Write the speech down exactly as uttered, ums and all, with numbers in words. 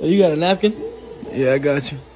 You got a napkin? Yeah, I got you.